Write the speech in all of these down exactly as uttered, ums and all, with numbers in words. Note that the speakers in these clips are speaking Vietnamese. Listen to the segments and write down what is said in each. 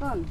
con.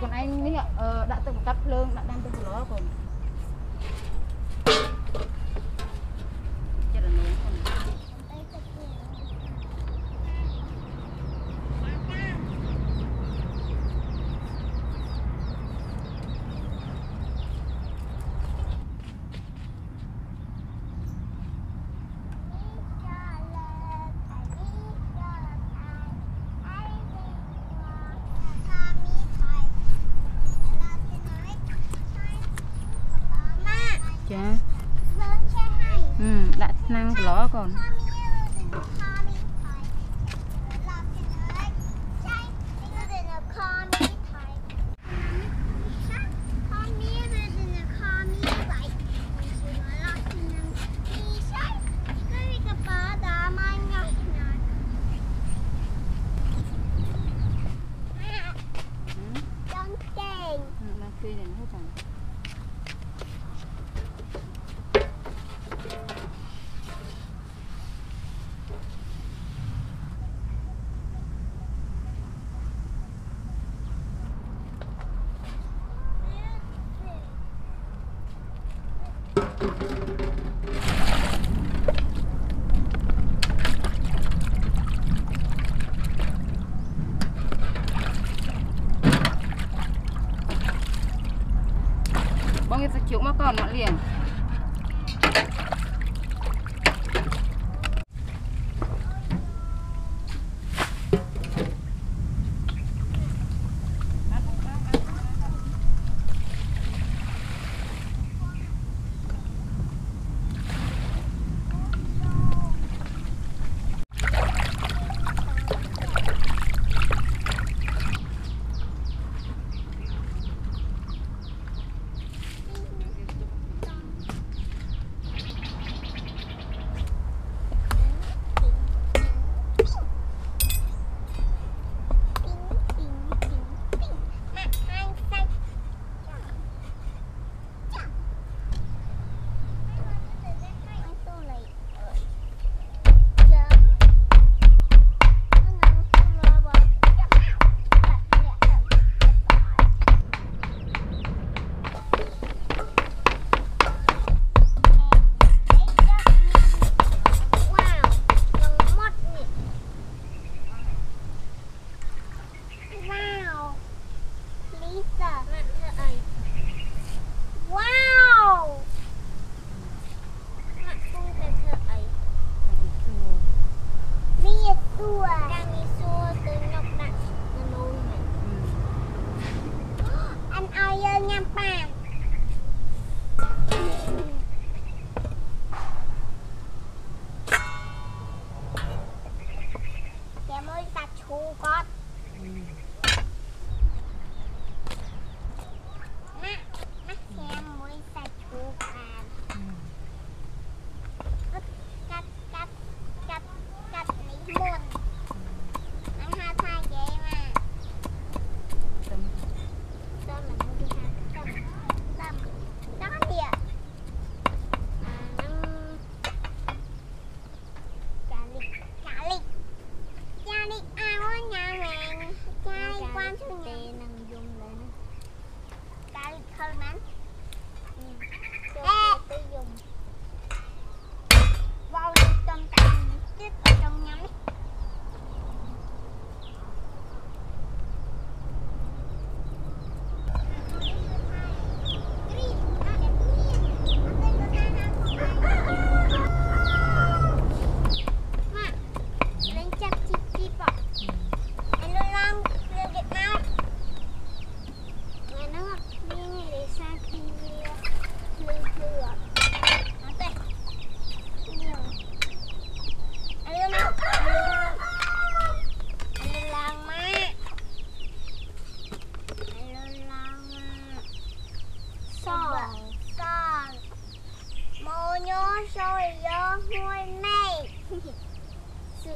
Còn anh nghĩ ờ đã từng cắt lương đã đang từng đó còn chết là nướng còn dạ. Ừ, đã năng ló còn. Bao nhiêu chịu mà còn bọn liền.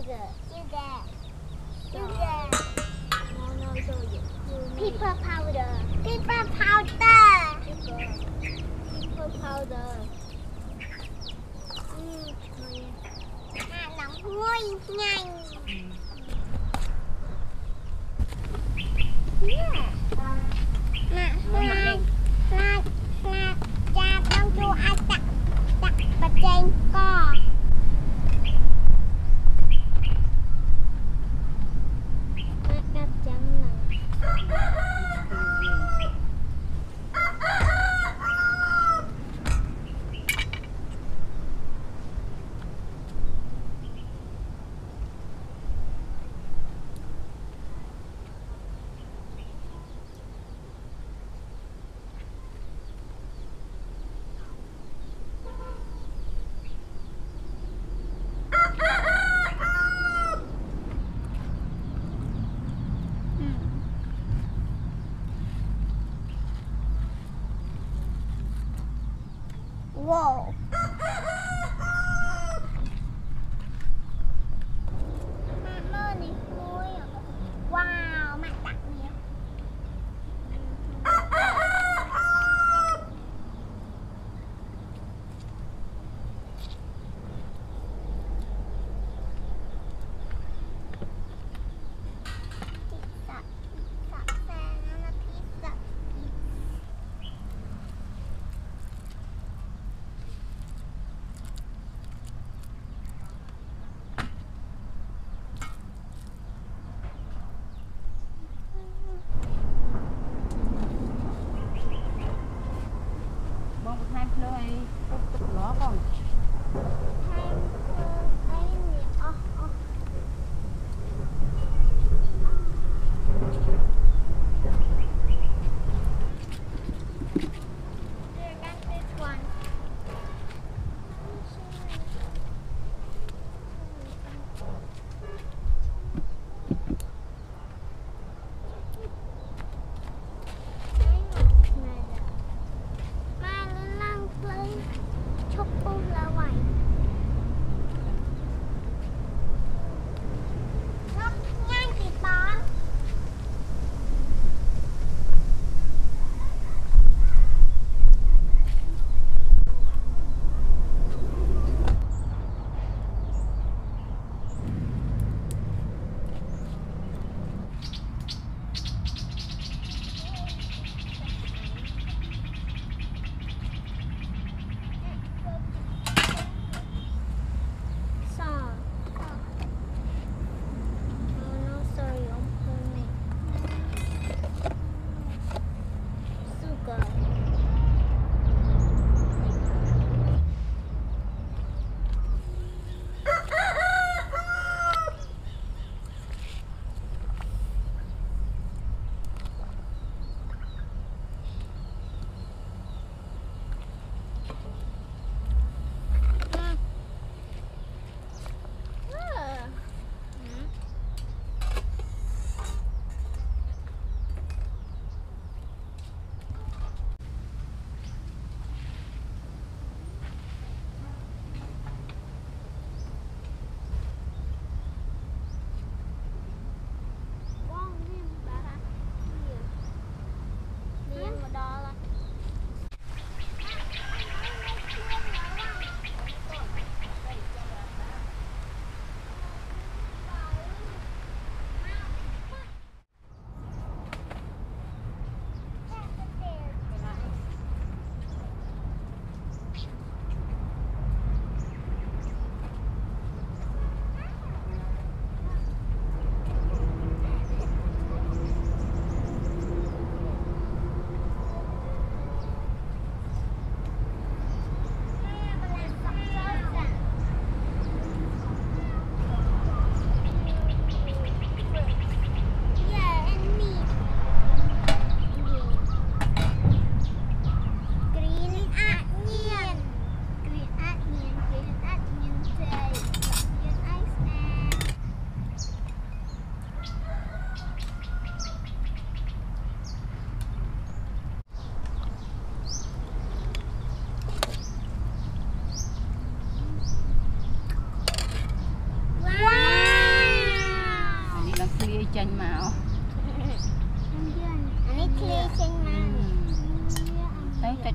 Sugar. Sugar. Sugar. No, no, sugar. Paper powder. Paper powder. Paper powder. Hạ nóng hôi nhanh. Yeah. Mà hoa, hoa, hoa, cha đang cho ai đặt, đặt vào trên cò. Whoa. Chúc ông là vậy. màu. Anh ấy clear xanh màu. Đấy thật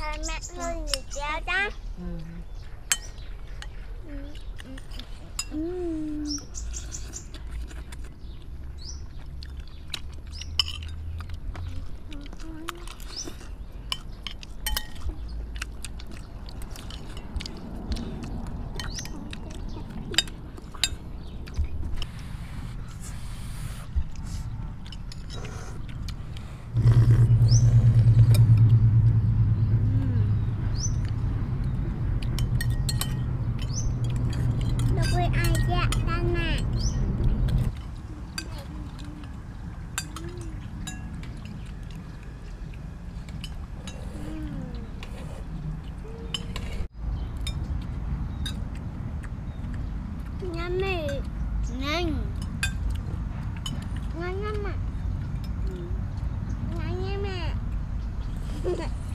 hơi mát hơn nhiều cháo đó. Ngon lắm ạ. Ngon lắm ạ.